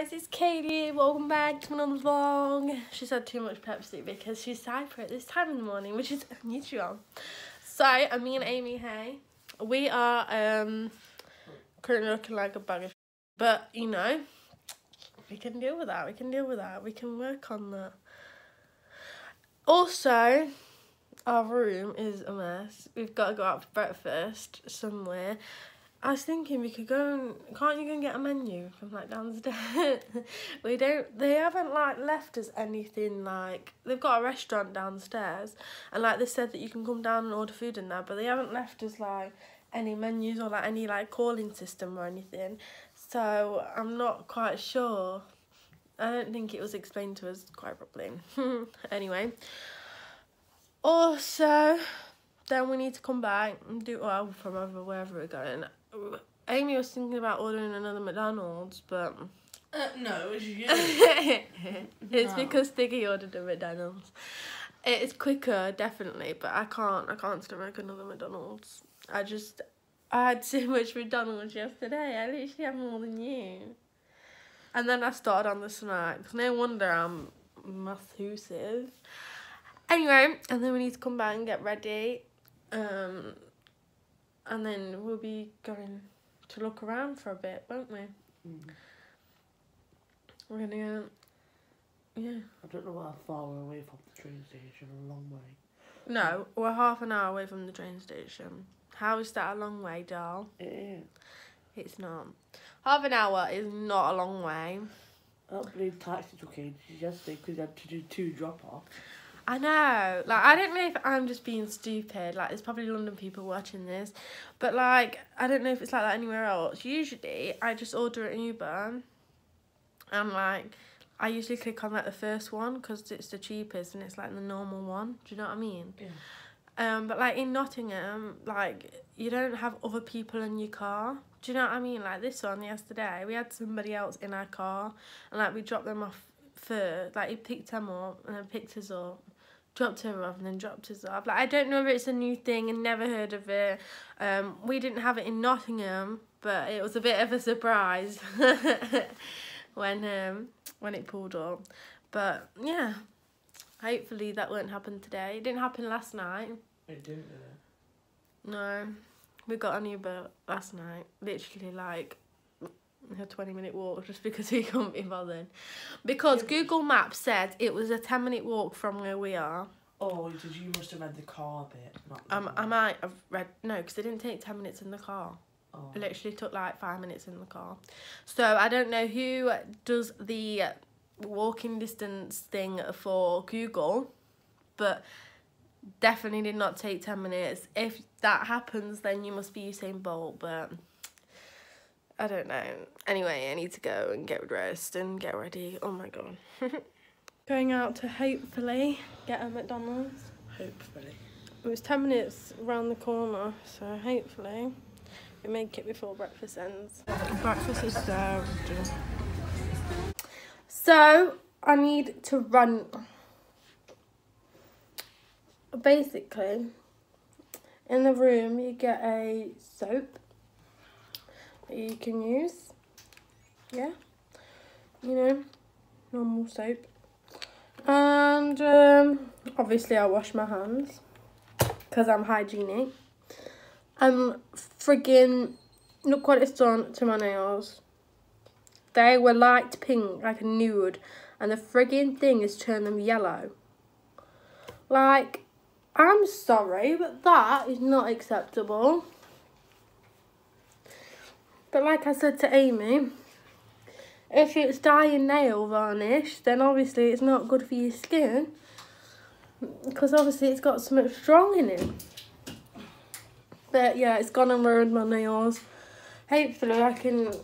guys, it's Katie. Welcome back to another vlog. She's had too much Pepsi because she's sad for it this time in the morning, which is unusual. So, I'm me and Amy, hey. We are currently looking like a bag of but, you know, we can deal with that. We can deal with that. We can work on that. Also, our room is a mess. We've got to go out for breakfast somewhere. I was thinking we could go and... Can't you go and get a menu from, like, downstairs? We don't... They haven't, like, left us anything, like... They've got a restaurant downstairs. And, like, they said that you can come down and order food in there. But they haven't left us, like, any menus or, like, any, like, calling system or anything. So, I'm not quite sure. I don't think it was explained to us quite properly. Anyway. Also, then we need to come back and do... Well, from wherever we're going... Amy was thinking about ordering another McDonald's, but... no, it's you. It's because Stiggy ordered a McDonald's. It's quicker, definitely, but I can't stomach another McDonald's. I had so much McDonald's yesterday. I literally had more than you. And then I started on the snacks. No wonder I'm massive. Anyway, and then we need to come back and get ready. And then we'll be going to look around for a bit, won't we? Mm. We're going to yeah. I don't know how far we're away from the train station, a long way. No, we're half an hour away from the train station. How is that a long way, doll? It is. It's not. Half an hour is not a long way. I don't believe taxi took ages yesterday because they had to do 2 drop-offs. I know, like, I don't know if I'm just being stupid, like, there's probably London people watching this, but, like, I don't know if it's like that anywhere else. Usually, I just order an Uber, and, like, I usually click on, like, the first one, because it's the cheapest, and it's, like, the normal one, do you know what I mean? Yeah. But, like, in Nottingham, like, you don't have other people in your car, do you know what I mean? Like, this one, yesterday, we had somebody else in our car, and, like, we dropped them off first, like, he picked them up, and then picked us up. Dropped her off and then dropped us off. Like, I don't know if it's a new thing and never heard of it. We didn't have it in Nottingham, but it was a bit of a surprise when it pulled up. But yeah, hopefully that won't happen today. It didn't happen last night. It didn't. No, we got an Uber last night. Literally like a 20-minute walk just because we couldn't be bothered. Because Google Maps said it was a 10-minute walk from where we are. Oh, you must have read the car bit. Not the I might have read... No, because it didn't take 10 minutes in the car. Oh. It literally took like 5 minutes in the car. So I don't know who does the walking distance thing for Google, but definitely did not take 10 minutes. If that happens, then you must be Usain Bolt, but... I don't know. Anyway, I need to go and get dressed and get ready. Oh my god. Going out to hopefully get a McDonald's. Hopefully. It was 10 minutes round the corner, so hopefully we make it before breakfast ends. Breakfast is there. So, I need to run. Basically, in the room you get a soap. You can use, yeah, you know, normal soap, and obviously I wash my hands because I'm hygienic. Friggin' look what it's done to my nails. They were light pink, like a nude, and the friggin' thing has turned them yellow. Like, I'm sorry, but that is not acceptable. But like I said to Amy, if it's dyeing nail varnish, then obviously it's not good for your skin. Because obviously it's got so much strong in it. But yeah, it's gone and ruined my nails. Hopefully I can,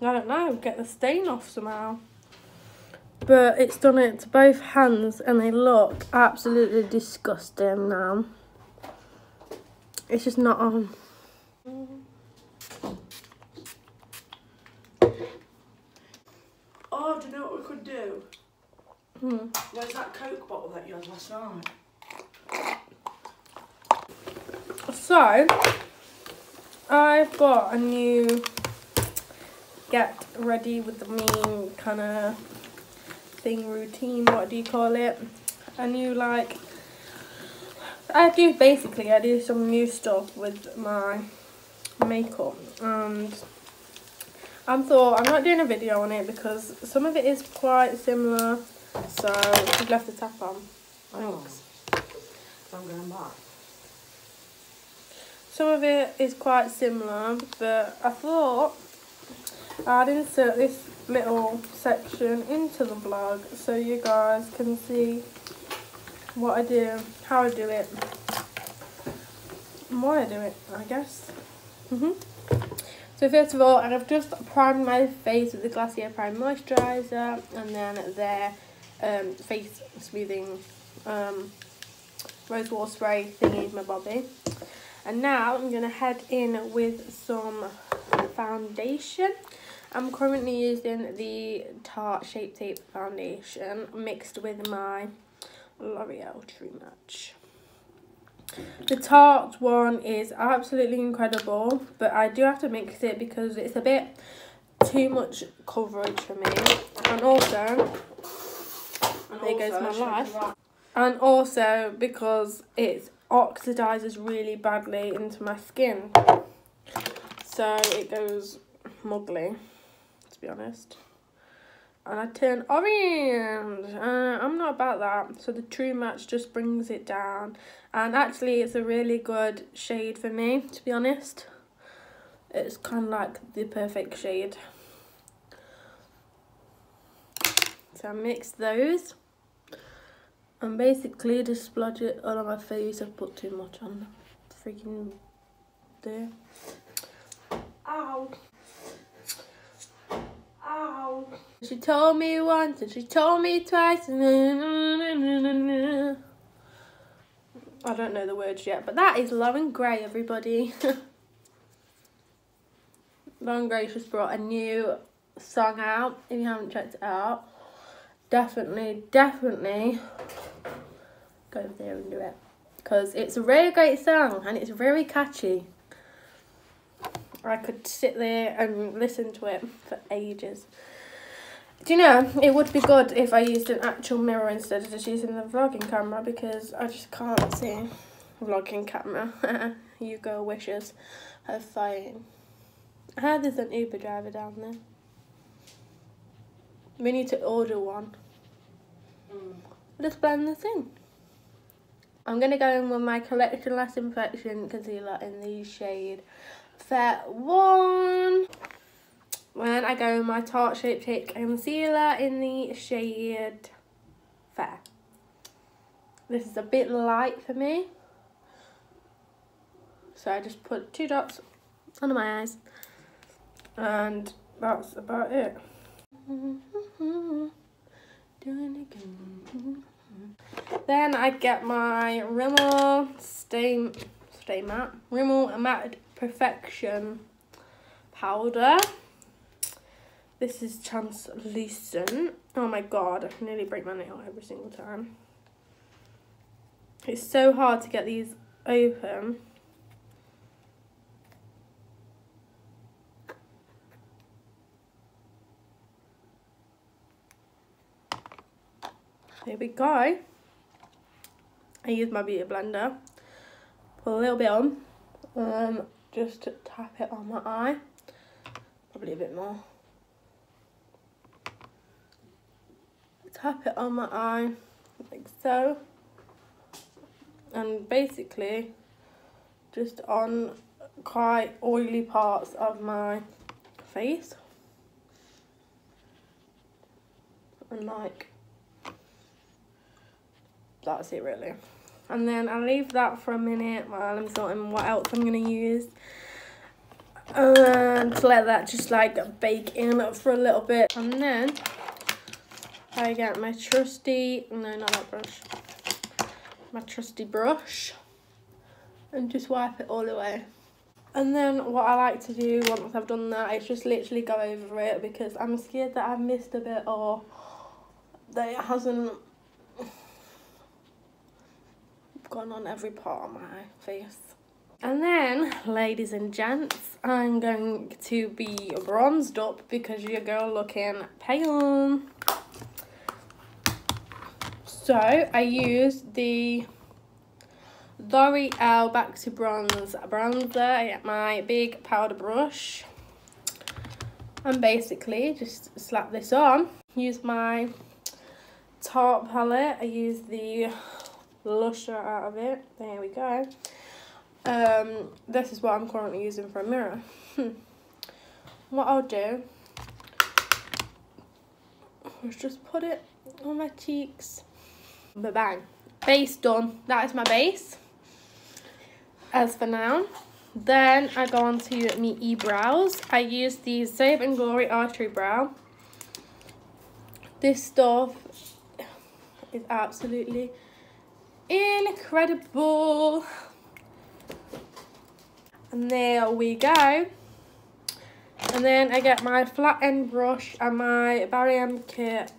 I don't know, get the stain off somehow. But it's done it to both hands and they look absolutely disgusting now. It's just not on. Oh, do you know what we could do? Hmm. Where's that Coke bottle that you had last night? So, I've got a new get ready with the main kind of thing, routine, what do you call it? And you like, I do some new stuff with my makeup, and I thought I'm not doing a video on it because some of it is quite similar, so I've left the tap on. Thanks. Oh, I'm going back. Some of it is quite similar, but I thought I'd insert this little section into the vlog so you guys can see what I do, how I do it, and why I do it, I guess. So first of all, I've just primed my face with the Glossier Prime Moisturiser and then their face smoothing rose water spray thingy, my bobby. And now I'm going to head in with some foundation. I'm currently using the Tarte Shape Tape foundation mixed with my L'Oreal True Match. The Tarte one is absolutely incredible, but I do have to mix it because it's a bit too much coverage for me. And also, there goes my life. And also because it oxidizes really badly into my skin, so it goes muggly, to be honest. And I turn orange. I'm not about that. So the True Match just brings it down. And actually it's a really good shade for me, to be honest. It's kind of like the perfect shade. So I mix those. And basically just splodge it all on my face. I've put too much on. Freaking there. Ow. Ow. She told me once and she told me twice. I don't know the words yet, but that is Love and Grey, everybody. Love and Grey's just brought a new song out. If you haven't checked it out, definitely go over there and do it, because it's a really great song and it's very catchy. I could sit there and listen to it for ages. Do you know, it would be good if I used an actual mirror instead of just using the vlogging camera, because I just can't see vlogging camera. You girl wishes are fighting. I heard there's an Uber driver down there. We need to order one. Let's blend this in. I'm going to go in with my Collection Less Imperfection concealer in the shade Fair One. When I go with my Tarte Shape Tape concealer in the shade Fair. This is a bit light for me, so I just put two dots under my eyes, and that's about it. Then I get my Rimmel Stay Matte. Rimmel Matte Perfection powder. This is translucent. Oh my god, I can nearly break my nail every single time. It's so hard to get these open. There we go. I use my beauty blender. Put a little bit on. Just to tap it on my eye. Probably a bit more. Tap it on my eye like so, and basically just on quite oily parts of my face, and like that's it really. And then I leave that for a minute while I'm sorting what else I'm gonna use, and to let that just like bake in for a little bit. And then I get my trusty, no not that brush, my trusty brush, and just wipe it all away. And then what I like to do once I've done that is just literally go over it, because I'm scared that I've missed a bit or that it hasn't gone on every part of my face. And then, ladies and gents, I'm going to be bronzed up because your girl looking pale. So I used the L'Oreal Back to Bronze bronzer. I get my big powder brush and basically just slap this on. Use my Tarte palette. I use the Lusher out of it. There we go. This is what I'm currently using for a mirror. What I'll do is just put it on my cheeks. But bang. Base done. That is my base. As for now. Then I go on to my eyebrows. I use the Save and Glory Archery Brow. This stuff is absolutely incredible. And there we go. And then I get my flat end brush and my Barry M kit.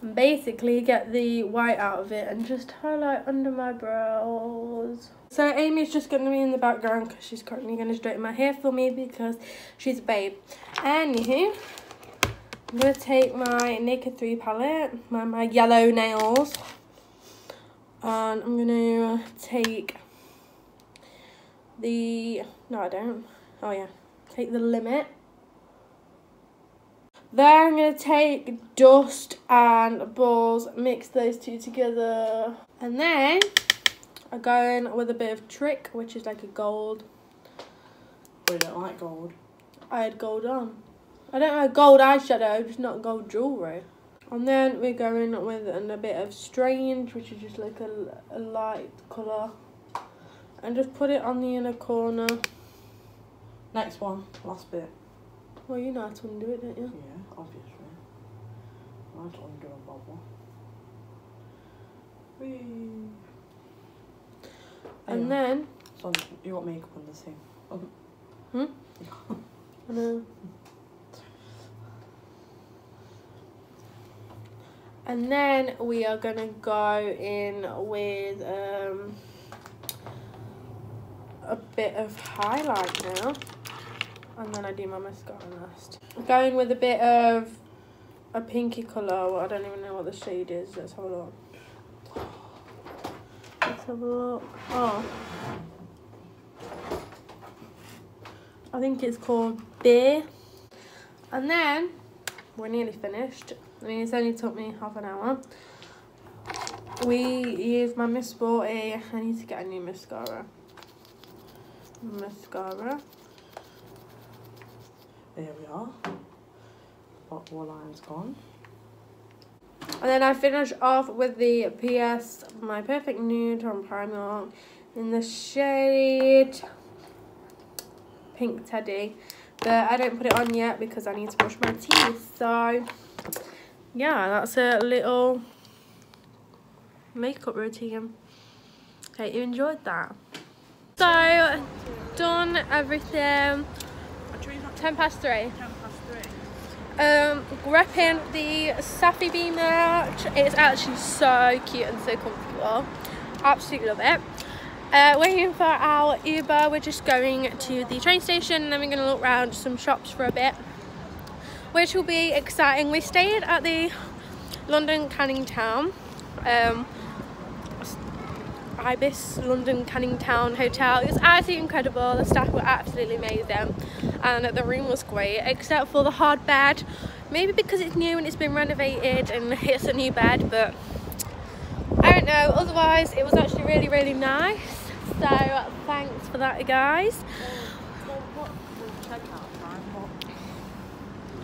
And basically get the white out of it and just highlight under my brows. So Amy's just going to be in the background because she's currently going to straighten my hair for me because she's a babe. Anywho, I'm going to take my Naked 3 palette, my yellow nails. And I'm going to take the... No, I don't. Oh, yeah. Take the Limit. Then I'm going to take Dust and Balls, mix those two together. And then I go in with a bit of Trick, which is like a gold. We don't like gold. I had gold on. I don't like gold eyeshadow, just not gold jewellery. And then we're going with a bit of Strange, which is just like a light colour. And just put it on the inner corner. Next one, last bit. Well, you know how to undo it, don't you? Yeah, obviously. I know how to undo a bubble. Whee. And then... So you got makeup on this thing. I know. And then we are going to go in with... a bit of highlight now, and then I do my mascara last. I'm going with a bit of a pinky colour. I don't even know what the shade is. Let's have a look. Let's have a look. Oh, I think it's called Beer. And then we're nearly finished. I mean, it's only took me half an hour. We use my Miss Sporty. I need to get a new mascara. There we are. What more line's gone? And then I finish off with the PS My Perfect Nude on Primark in the shade Pink Teddy. But I don't put it on yet because I need to brush my teeth. So yeah, that's a little makeup routine. Hope you enjoyed that. So, done everything. 10 past 3. 10 past 3. Repping the Safi Bee merch. It's actually so cute and so comfortable. Absolutely love it. Waiting for our Uber. We're just going to the train station and then we're going to look around some shops for a bit, which will be exciting. We stayed at the London Canning Town. Ibis London Canning Town Hotel. It was absolutely incredible. The staff were absolutely amazing and the room was great except for the hard bed, maybe because it's new and it's been renovated and it's a new bed, but I don't know. Otherwise it was actually really nice, so thanks for that, guys.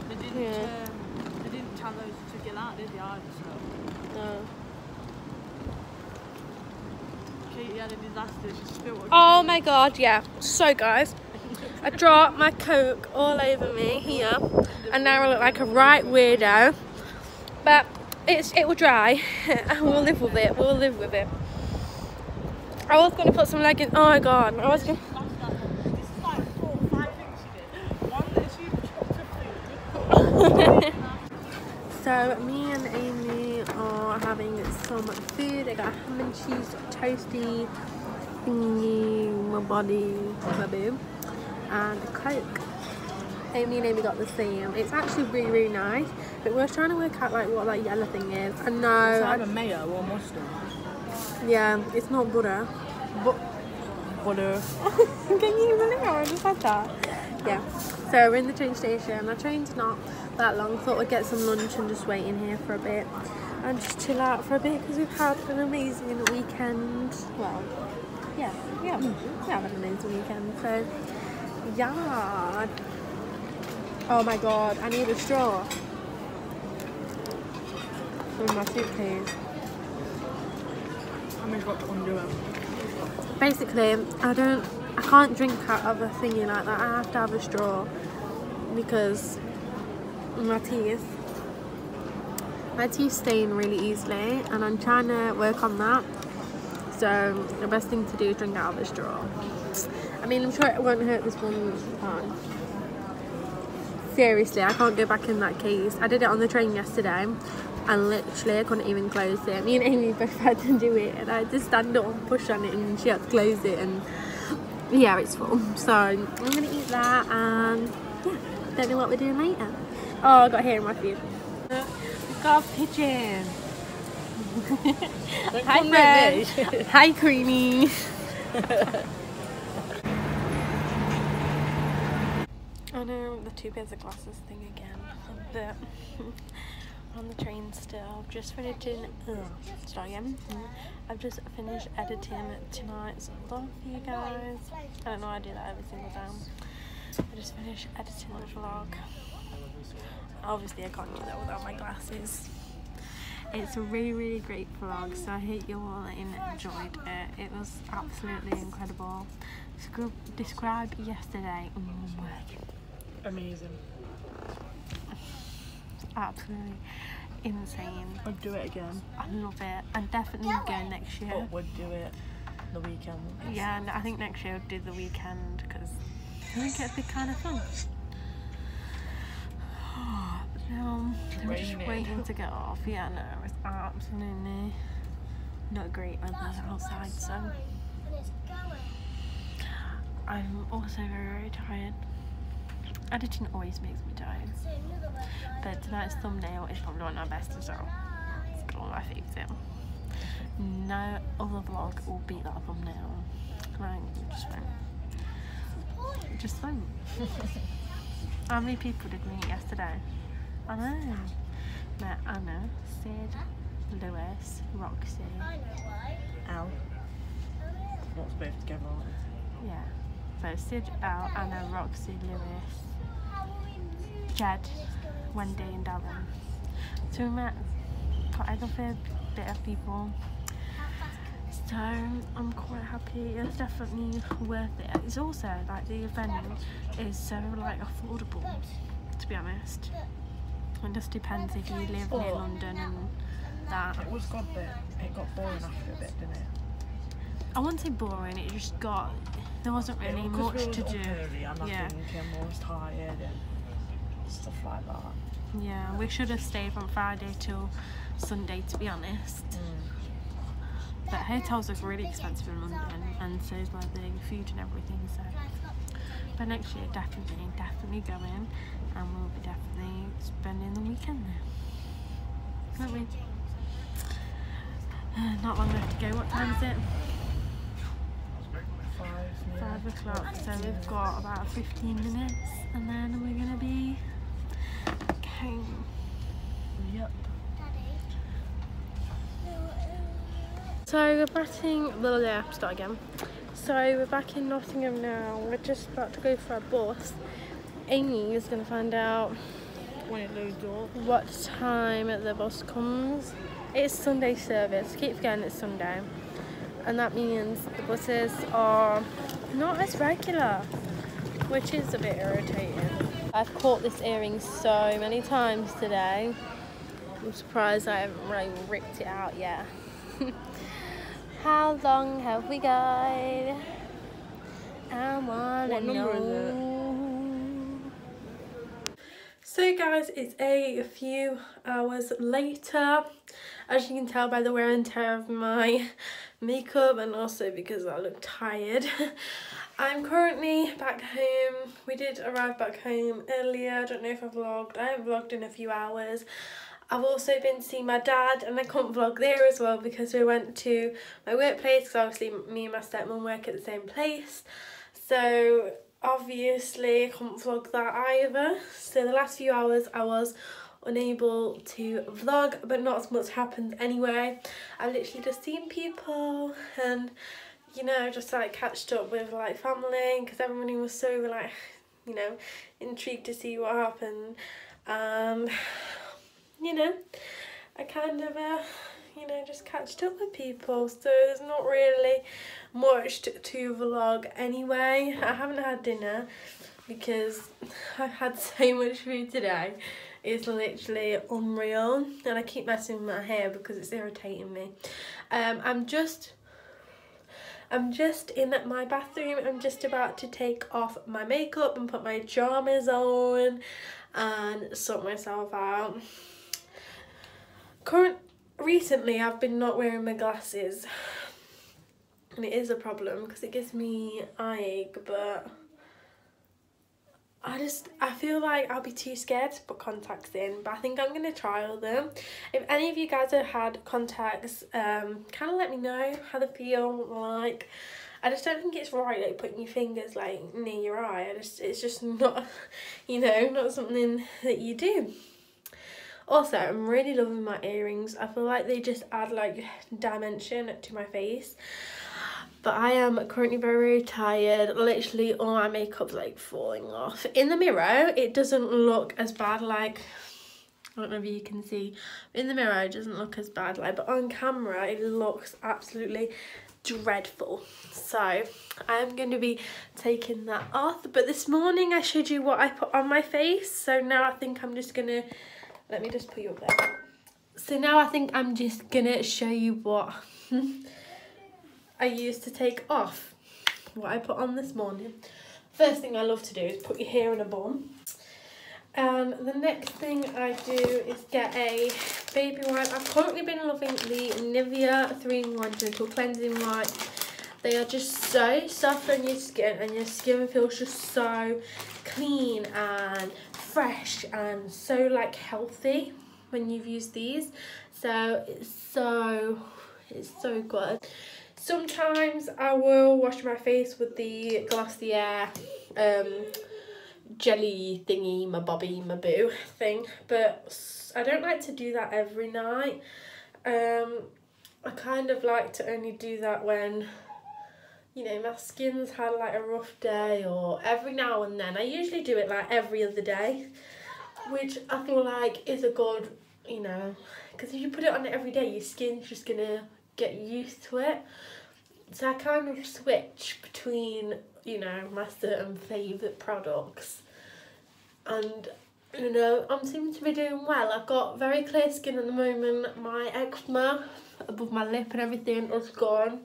They didn't tell those to get out, did they? No. Oh my god, yeah. So guys, I dropped my Coke all over me here and now I look like a right weirdo, but it will dry and we'll live with it. I was going to put some leggings. Oh my god, I was going to... So me and Amy are having some food. I got ham and cheese toasty thingy, my body, my boob, and a Coke. Amy and Amy got the same. It's actually really, really nice. But we're trying to work out like what that yellow thing is. I know. It's either mayo or mustard. Yeah, it's not butter. But butter. Can you believe I just had that? Yeah. So we're in the train station. Our train's not that long. Thought we'd get some lunch and just wait in here for a bit and just chill out for a bit because we've had an amazing weekend. Well, yeah, yeah, we have had an amazing weekend. So yeah. Oh my god, I need a straw from my suitcase. I mean, got to undo it. Basically, I can't drink out of a thingy like that. I have to have a straw because my teeth stain really easily, and I'm trying to work on that. So the best thing to do is drink out of a straw. I mean, I'm sure it won't hurt this one time. Seriously, I can't go back in that case. I did it on the train yesterday and literally I couldn't even close it. Me and Amy both had to do it and I had to stand up and push on it and she had to close it, and yeah, it's full. So I'm gonna eat that and yeah, don't know what we're doing later. Oh, I got hair in my food. We've got a pigeon. Hi Fred. Hi Creamy. I know, the two pairs of glasses thing again, but on the train still. I've just finished editing tonight's vlog for you guys. I don't know, I do that every single time. I just finished editing the vlog. Obviously I can't do that without my glasses. It's a really, really great vlog, so I hope you all enjoyed it. It was absolutely incredible. Describe yesterday. Amazing. Absolutely insane. We'd do it again. I love it. I'm definitely going next year. But we'd do it the weekend. Yeah, and I think next year we'll do the weekend because I think it'd be kind of fun. I'm just waiting to get off. Yeah, no, it's absolutely not great weather outside, so I'm also very, very tired. Editing always makes me tired, but tonight's thumbnail is probably one of my best as well. It's got all my favourites. No other vlog will beat that thumbnail. Like, just won't. Just won't. How many people did we meet yesterday? I know. Met Anna, Sid, Lewis, Roxy, Elle. Not supposed to go wrong. Yeah. So Sid, Elle, Anna, Roxy, Lewis, Jed, Wendy and Darren. So we met quite a fair bit of people. So I'm quite happy. It's definitely worth it. It's also like the event is so like affordable, to be honest. It just depends if you live near London and that. It was good, but it got boring after a bit, didn't it? I wouldn't say boring, it just got, there wasn't really much to do. Yeah. I was tired and stuff like that. Yeah, we should have stayed from Friday till Sunday, to be honest. But hotels are really expensive in London, and so is like the food and everything, so. But next year, definitely, definitely going, and we'll be definitely spending the weekend there. Won't we? Not long left to go. What time is it? 5 o'clock, so we've got about 15 minutes and then we're gonna be home. Yep. So we're back in, well, yeah, start again. So we're back in Nottingham now. We're just about to go for our bus. Amy is gonna find out when it loads up, what time the bus comes. It's Sunday service. I keep forgetting it's Sunday. And that means the buses are not as regular, which is a bit irritating. I've caught this earring so many times today. I'm surprised I haven't really ripped it out yet. How long have we got? I wanna know. So guys, it's a few hours later, as you can tell by the wear and tear of my makeup and also because I look tired. I'm currently back home. We did arrive back home earlier. I don't know if I vlogged. I haven't vlogged in a few hours. I've also been seeing my dad and I couldn't vlog there as well because we went to my workplace because obviously me and my stepmom work at the same place. So obviously I couldn't vlog that either, so the last few hours I was unable to vlog, but not as much happened anyway. I've literally just seen people and, you know, just like catched up with like family because everybody was so like, you know, intrigued to see what happened. You know, I kind of you know, just catched up with people, so there's not really much to vlog anyway. I haven't had dinner because I've had so much food today. It's literally unreal and I keep messing with my hair because it's irritating me. I'm just in my bathroom. I'm just about to take off my makeup and put my pajamas on and sort myself out. Recently I've been not wearing my glasses and it is a problem because it gives me eye ache, but I feel like I'll be too scared to put contacts in, but I think I'm going to trial them. If any of you guys have had contacts, kind of let me know how they feel. Like, I just don't think it's right, like putting your fingers like near your eye. It's just not, you know, not something that you do. Also, I'm really loving my earrings. I feel like they just add like dimension to my face. But I am currently very tired. Literally all my makeup's like falling off. In the mirror, it doesn't look as bad, like, I don't know if you can see. In the mirror, it doesn't look as bad, like, but on camera, it looks absolutely dreadful. So I'm going to be taking that off. But this morning, I showed you what I put on my face. So now I think I'm just going to... Let me just put you up there. So now I think I'm just gonna show you what I used to take off, what I put on this morning. First thing I love to do is put your hair in a bun. The next thing I do is get a baby wipe. I've currently been loving the Nivea 3-in-1 Gentle Cleansing Wipe. They are just so soft on your skin and your skin feels just so clean and fresh and so like healthy when you've used these. So it's so good. Sometimes I will wash my face with the Glossier jelly thingy, my bobby, my boo thing, but I don't like to do that every night. I kind of like to only do that when, you know, my skin's had like a rough day, or every now and then. I usually do it like every other day, which I feel like is a good, you know, because if you put it on every day, your skin's just gonna get used to it. So I kind of switch between, you know, my certain favourite products, and, you know, I'm seeming to be doing well. I've got very clear skin at the moment. My eczema above my lip and everything is gone.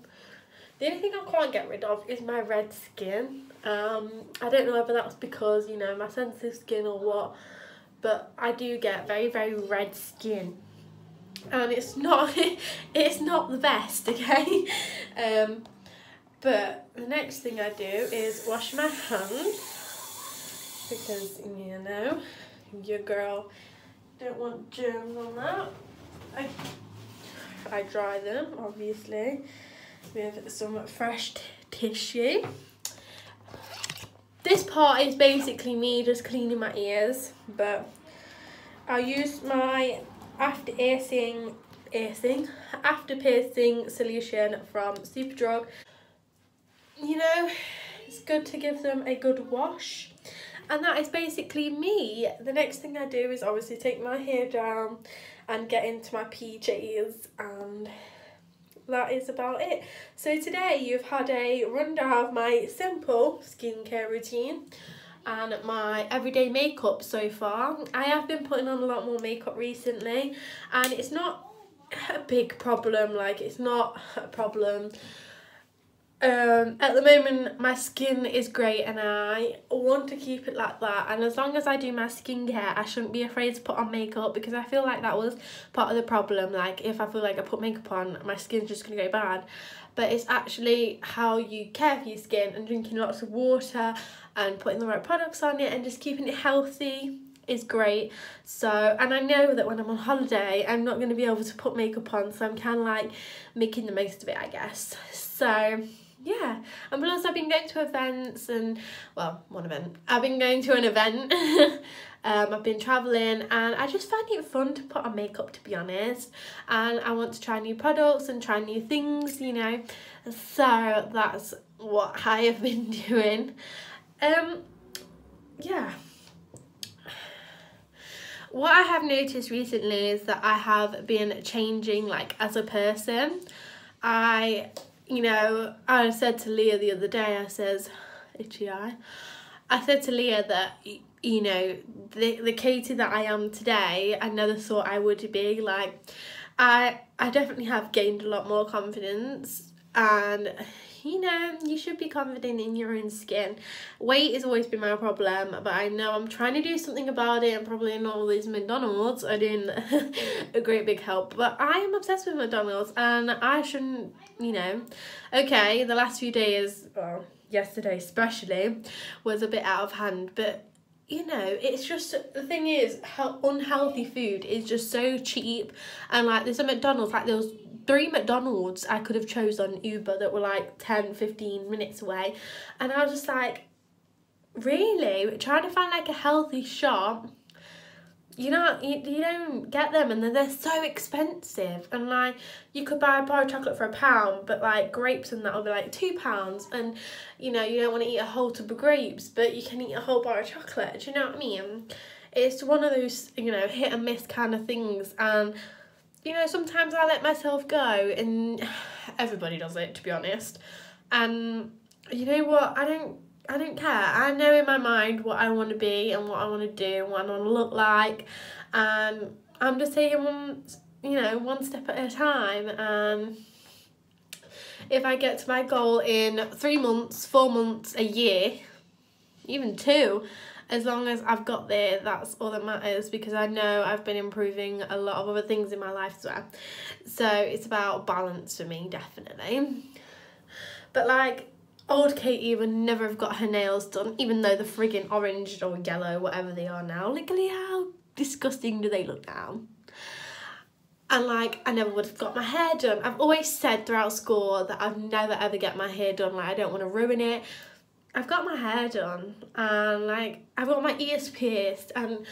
The only thing I can't get rid of is my red skin. I don't know whether that's because, you know, my sensitive skin or what, but I do get very, very red skin. And it's not, it's not the best, okay? But the next thing I do is wash my hands because, you know, your girl don't want germs on that. I dry them, obviously, with some fresh tissue. This part is basically me just cleaning my ears, but I use my after piercing solution from Superdrug. You know, it's good to give them a good wash, and that is basically me. The next thing I do is obviously take my hair down and get into my PJs, and that is about it. So today you've had a rundown of my simple skincare routine and my everyday makeup so far. I have been putting on a lot more makeup recently, and it's not a big problem, like it's not a problem At the moment my skin is great and I want to keep it like that, and as long as I do my skincare I shouldn't be afraid to put on makeup, because I feel like that was part of the problem. Like if I feel like I put makeup on my skin's just gonna go bad, but it's actually how you care for your skin and drinking lots of water and putting the right products on it and just keeping it healthy is great. So, and I know that when I'm on holiday I'm not going to be able to put makeup on, so I'm kind of like making the most of it, I guess. So yeah, and plus I've been going to events and, well, one event, I've been going to an event, I've been travelling, and I just find it fun to put on makeup, to be honest, and I want to try new products and try new things, you know, so that's what I have been doing. Yeah. What I have noticed recently is that I have been changing, like, as a person. You know, I said to Leah the other day, I said to Leah that, you know, the Katie that I am today, I never thought I would be. Like, I definitely have gained a lot more confidence, and, you know, you should be confident in your own skin. Weight has always been my problem, but I know I'm trying to do something about it, and probably not all these McDonald's are doing a great big help, but I am obsessed with McDonald's and I shouldn't, you know. Okay, the last few days, well, yesterday especially, was a bit out of hand, but you know, it's just, the thing is, unhealthy food is just so cheap, and like there's a McDonald's, like there's 3 McDonald's I could have chose on Uber that were like 10-15 minutes away, and I was just like, really trying to find like a healthy shop, you know, you don't get them, and they're so expensive, and like you could buy a bar of chocolate for £1, but like grapes and that will be like £2, and you know, you don't want to eat a whole tub of grapes, but you can eat a whole bar of chocolate. Do you know what I mean? It's one of those, you know, hit and miss kind of things, and you know, sometimes I let myself go, and everybody does it, to be honest. And you know what? I don't care. I know in my mind what I want to be and what I want to do and what I want to look like. And I'm just taking one, you know, one step at a time. And if I get to my goal in 3 months, 4 months, a year, even 2, as long as I've got there, that's all that matters, because I know I've been improving a lot of other things in my life as well. So it's about balance for me, definitely. But like, old Katie would never have got her nails done, even though they're friggin' orange or yellow, whatever they are now. Look at how disgusting do they look now. And like, I never would have got my hair done. I've always said throughout school that I'd never ever get my hair done, like I don't want to ruin it. I've got my hair done, and like I've got my ears pierced, and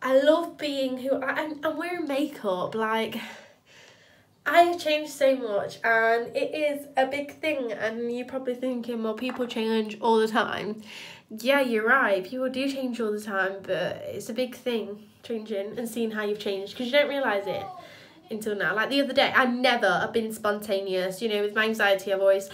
I love being who I'm wearing makeup. Like, I have changed so much, and it is a big thing, and you're probably thinking, well, people change all the time. Yeah, you're right, people do change all the time, but it's a big thing, changing and seeing how you've changed, because you don't realise it until now. Like the other day, I never have been spontaneous, you know, with my anxiety I've always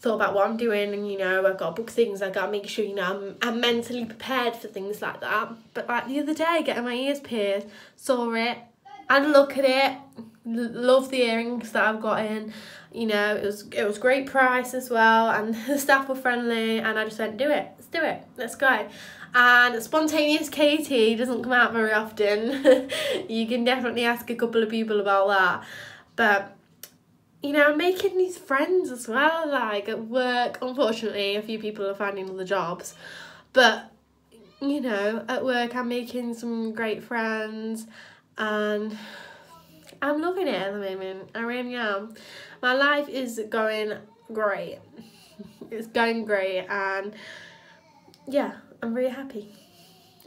thought about what I'm doing, and you know, I've got to book things, I've got to make sure, you know, I'm mentally prepared for things like that. But like the other day, getting my ears pierced, saw it, had a look at it, love the earrings that I've got in, you know, it was great price as well, and the staff were friendly, and I just went, do it, let's do it, let's go. And spontaneous Katie doesn't come out very often. You can definitely ask a couple of people about that. But you know, I'm making these friends as well, like at work. Unfortunately, a few people are finding other jobs, but you know, at work I'm making some great friends, and I'm loving it at the moment. I really am. My life is going great. It's going great, and yeah, I'm really happy.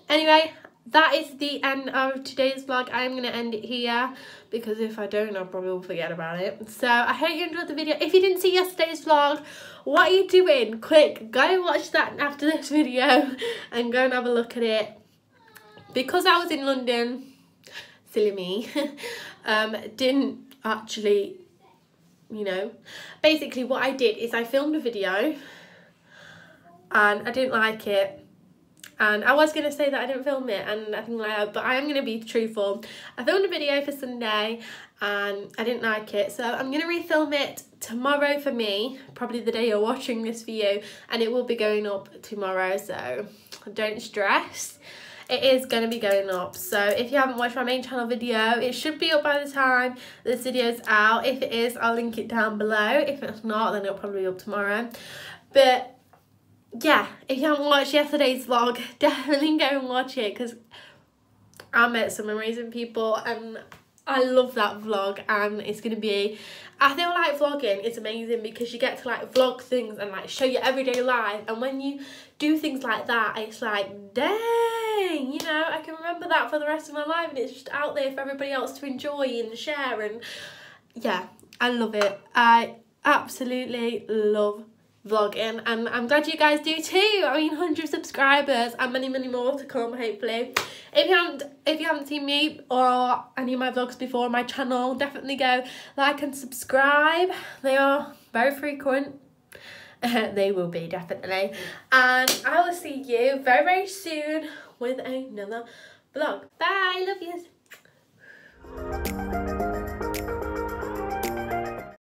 Anyway, that is the end of today's vlog. I'm going to end it here, because if I don't, I'll probably will forget about it. So I hope you enjoyed the video. If you didn't see yesterday's vlog, what are you doing? Quick, go watch that after this video and go and have a look at it. Because I was in London, silly me, didn't actually, you know. Basically what I did is I filmed a video and I didn't like it. And I was going to say that I didn't film it and nothing like that, but I am going to be truthful. I filmed a video for Sunday and I didn't like it, so I'm going to refilm it tomorrow for me, probably the day you're watching this for you, and it will be going up tomorrow, so don't stress. It is going to be going up, so if you haven't watched my main channel video, it should be up by the time this video's out. If it is, I'll link it down below. If it's not, then it'll probably be up tomorrow. But yeah, if you haven't watched yesterday's vlog, definitely go and watch it, because I met some amazing people and I love that vlog. And it's going to be, I feel like vlogging is amazing because you get to like vlog things and like show your everyday life, and when you do things like that, it's like, dang, you know, I can remember that for the rest of my life, and it's just out there for everybody else to enjoy and share. And yeah, I love it. I absolutely love vlogging, and I'm glad you guys do too. I mean, 100 subscribers and many more to come, hopefully. If you haven't seen me or any of my vlogs before on my channel, definitely go like and subscribe. They are very frequent. They will be, definitely. And I will see you very, very soon with another vlog. Bye, love yous.